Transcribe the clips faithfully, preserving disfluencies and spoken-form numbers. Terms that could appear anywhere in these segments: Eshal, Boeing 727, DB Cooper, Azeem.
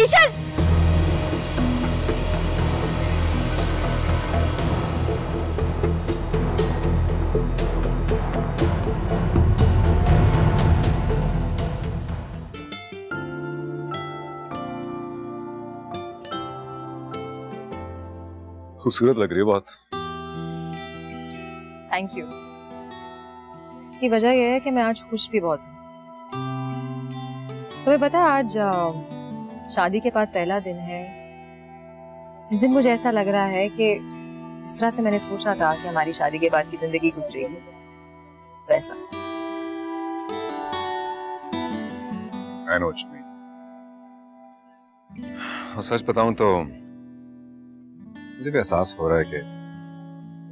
ईशल खूबसूरत लग रही है बहुत। Thank you. इसकी वजह यह है कि मैं आज खुश भी बहुत हूँ। तुम्हें पता है आज शादी के बाद पहला दिन है जिस दिन मुझे ऐसा लग रहा है कि जिस तरह से मैंने सोचा था कि हमारी शादी के बाद की जिंदगी गुजरेगी वैसा। और सच बताऊं तो मुझे भी एहसास हो रहा है कि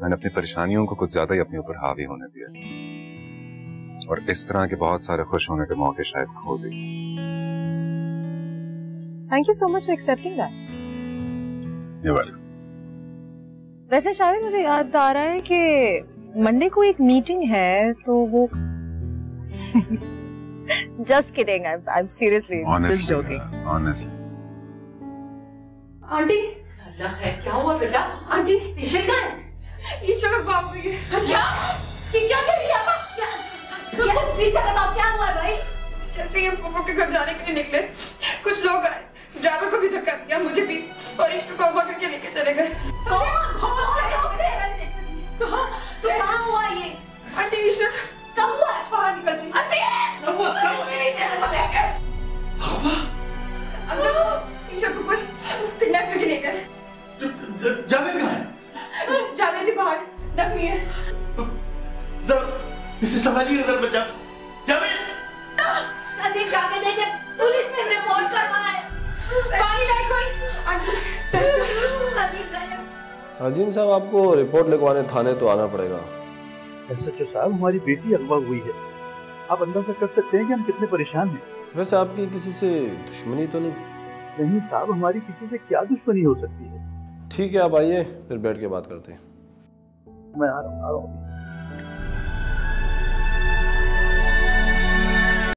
मैंने अपनी परेशानियों को कुछ ज्यादा ही अपने ऊपर हावी होने दिया और इस तरह के बहुत सारे खुश होने के मौके शायद खो दिए। Thank you so much for accepting that. You are welcome. वैसे शायद मुझे याद आ रहा है कि मंडे को एक मीटिंग है तो वो just kidding, I am seriously just joking. Honestly aunty है, क्या हुआ बेटा? आंटी ईशल का है। ईशल और बाप रे, क्या कि क्या कर रही है आप? क्या प्लीज बताओ क्या हुआ भाई? जैसे ही हम पापा के घर जाने के लिए निकले कुछ लोग आए, ड्राइवर को भी धक्का दिया, मुझे भी, और ईशल को पकड़ के लेके चले गए। तो तो क्या हुआ ये? आंटी ईशल कब हुआ? बाहर निकल गई। असीम कब हुआ? कब ईशल को लेके अब ईशल को कोई किडनैप करके ले गए। जावेद कहाँ है? जावेद भी बाहर जख्मी है। जब इसे संभालिए जरा बच्चा। जावेद अजीब जावेद है जब पुलिस में रिपोर्ट करवाए। पानी नहीं कोई अजीब गायब। अजीम साहब आपको रिपोर्ट लिखवाने थाने तो आना पड़ेगा। इंस्पेक्टर साहब हमारी बेटी अगवा हुई है, आप अंदाजा कर सकते हैं कि हम कितने परेशान हैं। वैसे आपकी किसी से दुश्मनी तो नहीं? नहीं साहब, हमारी किसी से क्या दुश्मनी हो सकती है। ठीक है, आप आइए फिर बैठ के बात करते हैं। मैं आ रहा हूँ आ रहा हूँ।